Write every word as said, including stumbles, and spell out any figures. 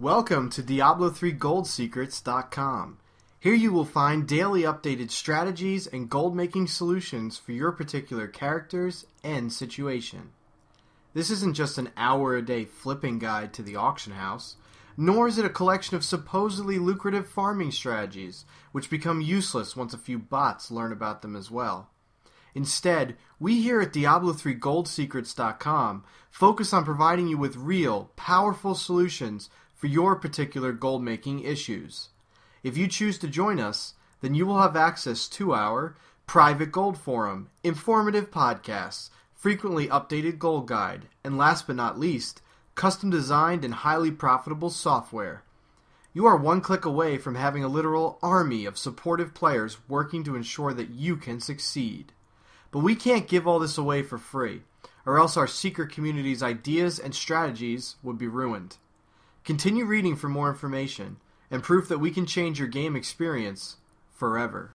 Welcome to Diablo three Gold Secrets dot com. Here you will find daily updated strategies and gold-making solutions for your particular characters and situation. This isn't just an hour-a-day flipping guide to the auction house, nor is it a collection of supposedly lucrative farming strategies, which become useless once a few bots learn about them as well. Instead, we here at Diablo three Gold Secrets dot com focus on providing you with real, powerful solutions for your particular gold-making issues. If you choose to join us, then you will have access to our private gold forum, informative podcasts, frequently updated gold guide, and last but not least, custom-designed and highly profitable software. You are one click away from having a literal army of supportive players working to ensure that you can succeed. But we can't give all this away for free, or else our secret community's ideas and strategies would be ruined. Continue reading for more information and proof that we can change your game experience forever.